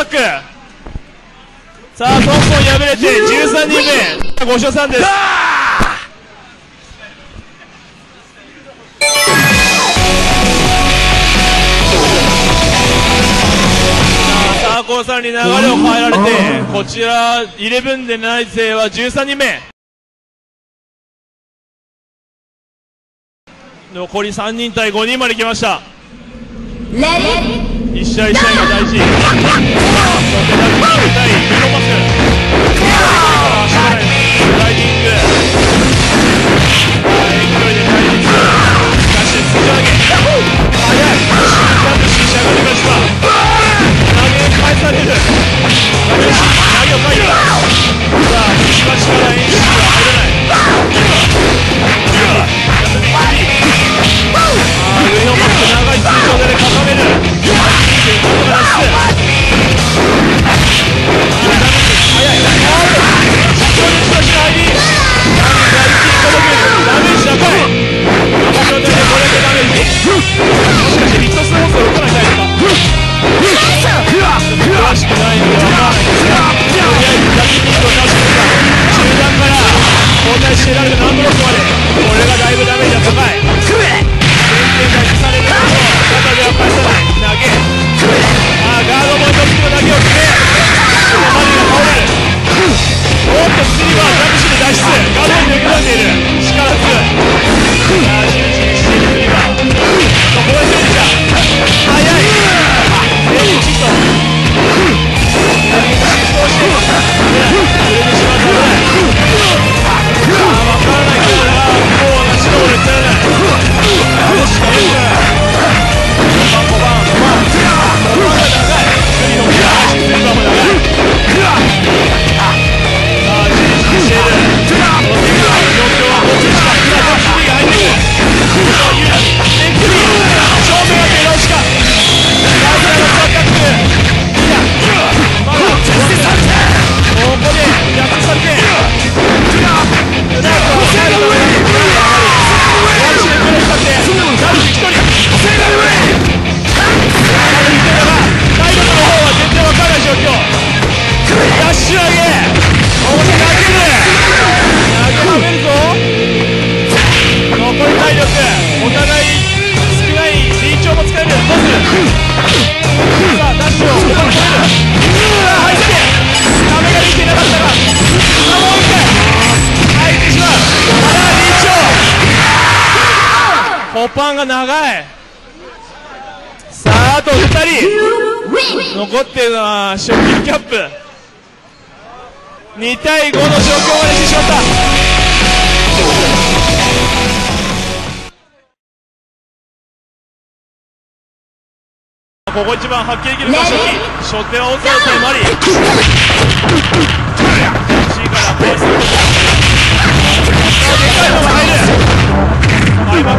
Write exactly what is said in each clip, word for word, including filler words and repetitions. バック。さあトントン敗れてじゅうさんにんめ、ごしょうさんです。サーコーさんに流れを変えられて、こちらじゅういちでない勢はじゅうさんにんめ、残りさんにん対ごにんまで来ました。一試合一試合が大事。そしてだいきゅうかいユーロパス、スライディング、勢いで対立、しかし突き上げ、速い深く仕上がりました。投げ返される、投げを返る。さあ引き出しから演出が入らない。コパンが長い。さああとふたり、残っているのは賞金キャップ。に対ごの状況までしてしまった。ここ一番発揮できるか、賞金初手はオズワルド対マリー。いちいからポイントでかいのが入る。開幕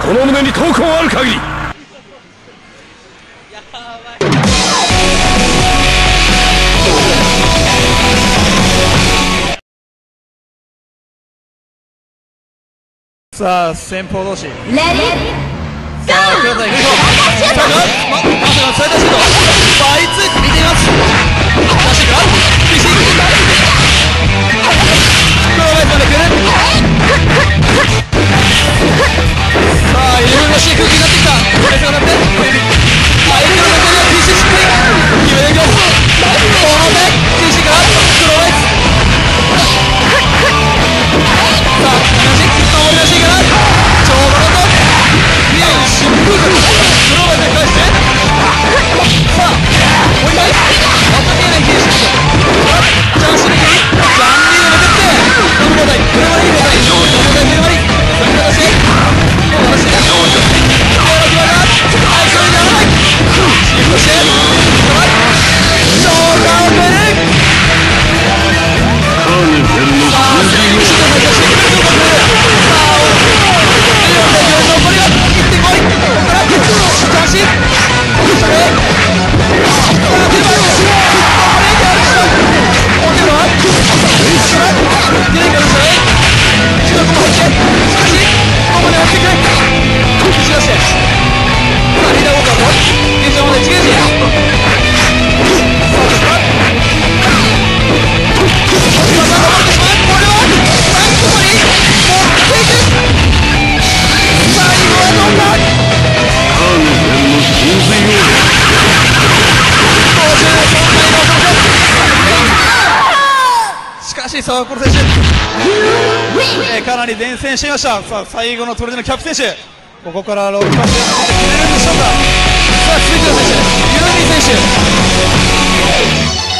この胸に闘魂ある限り。やばい。さあ先鋒同士、レディーゴー。黒田行くぞ。さあまずはサイドシュート、バイツ見ています。出していくわ、厳しい。黒田まで来る。さあいろいろらしい空気になってきた。レッドがなって相手の中には ピーシー しっかり決めるよ。このね ピーシー から黒田沢倉選手、えー、かなり伝染していました。さあ最後のトレードのキャプテン選手、ここからろっかいめ決めるんでしょうか。さあ続いての選手、ユーミン選手。